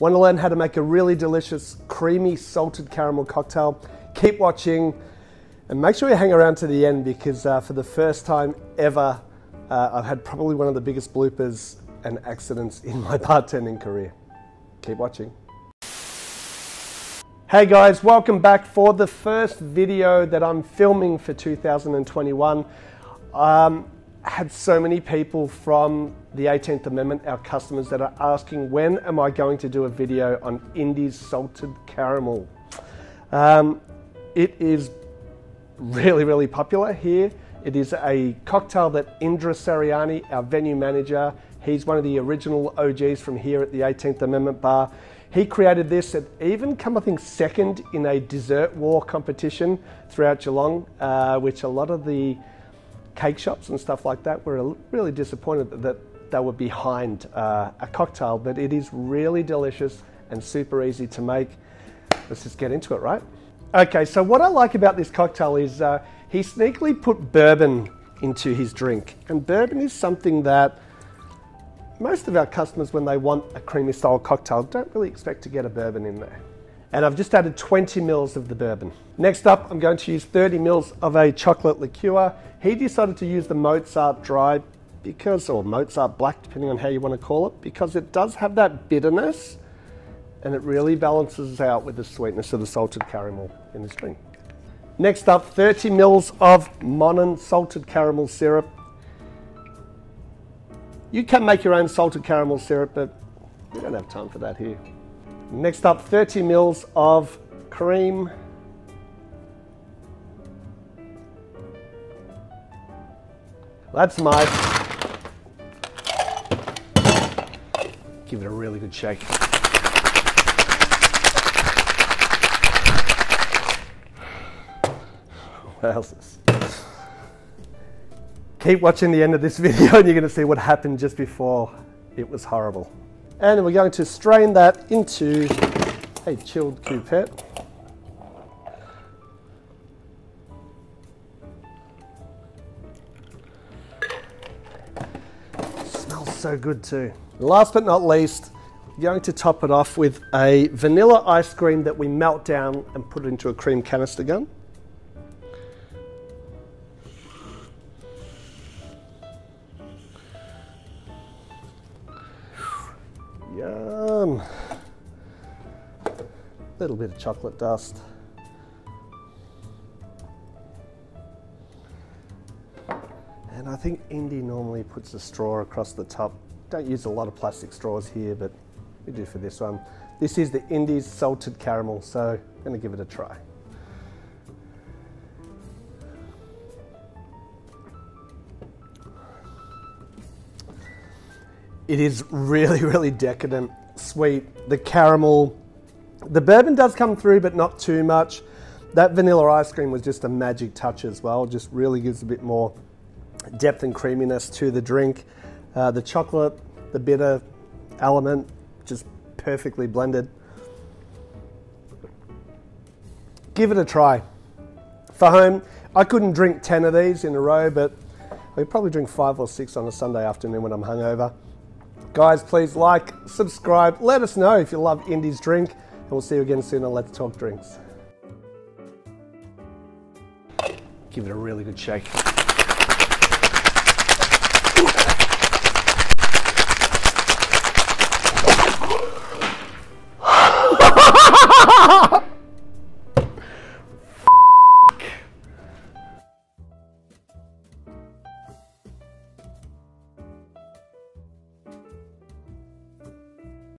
Want to learn how to make a really delicious, creamy, salted caramel cocktail? Keep watching and make sure you hang around to the end because for the first time ever, I've had probably one of the biggest bloopers and accidents in my bartending career. Keep watching. Hey guys, welcome back for the first video that I'm filming for 2021. I had so many people from the 18th Amendment, our customers, that are asking, when am I going to do a video on Indys Salted Caramel? It is really popular here. It is a cocktail that Indra Saryani, our venue manager, he's one of the original OGs from here at the 18th Amendment Bar. He created this and even come, I think, second in a dessert war competition throughout Geelong, which a lot of the cake shops and stuff like that were really disappointed that they were behind a cocktail, but it is really delicious and super easy to make. Let's just get into it, right? Okay, so what I like about this cocktail is he sneakily put bourbon into his drink, and bourbon is something that most of our customers, when they want a creamy style cocktail, don't really expect to get a bourbon in there. And I've just added 20 mils of the bourbon. Next up, I'm going to use 30 mils of a chocolate liqueur. He decided to use the Mozart dry because, or Mozart black, depending on how you want to call it, because it does have that bitterness and it really balances out with the sweetness of the salted caramel in this drink. Next up, 30 mils of Monin salted caramel syrup. You can make your own salted caramel syrup, but we don't have time for that here. Next up, 30 mils of cream. That's nice. Give it a really good shake. What else is? Keep watching the end of this video and you're going to see what happened just before. It was horrible. And we're going to strain that into a chilled coupette. It smells so good too. Last but not least, we're going to top it off with a vanilla ice cream that we melt down and put into a cream canister gun. Yum! Little bit of chocolate dust. And I think Indy normally puts a straw across the top. Don't use a lot of plastic straws here, but we do for this one. This is the Indys Salted Caramel, so I'm going to give it a try. It is really decadent, sweet. The caramel, the bourbon does come through, but not too much. That vanilla ice cream was just a magic touch as well. Just really gives a bit more depth and creaminess to the drink. The chocolate, the bitter element, just perfectly blended. Give it a try. For home, I couldn't drink 10 of these in a row, but I could probably drink 5 or 6 on a Sunday afternoon when I'm hungover. Guys, please like, subscribe, let us know if you love Indys Drink, and we'll see you again soon on Let's Talk Drinks. Give it a really good shake.